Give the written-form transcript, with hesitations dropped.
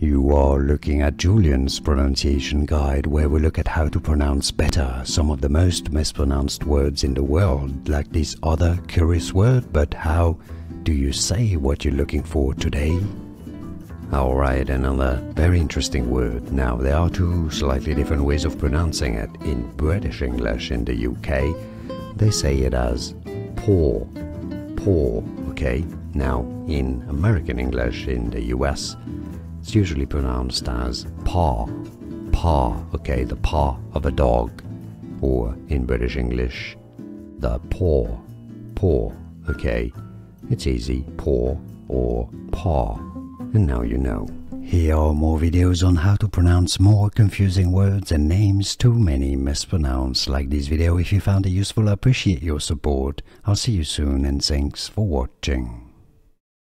You are looking at Julian's pronunciation guide, where we look at how to pronounce better some of the most mispronounced words in the world, like this other curious word. But how do you say what you're looking for today? Alright, another very interesting word. Now, there are two slightly different ways of pronouncing it. In British English in the UK, they say it as paw, paw, okay? Now, in American English in the US, it's usually pronounced as paw, paw, okay, the paw of a dog, or in British English, the paw, paw, okay, it's easy, paw or paw, and now you know. Here are more videos on how to pronounce more confusing words and names too many mispronounced. Like this video if you found it useful. I appreciate your support. I'll see you soon and thanks for watching.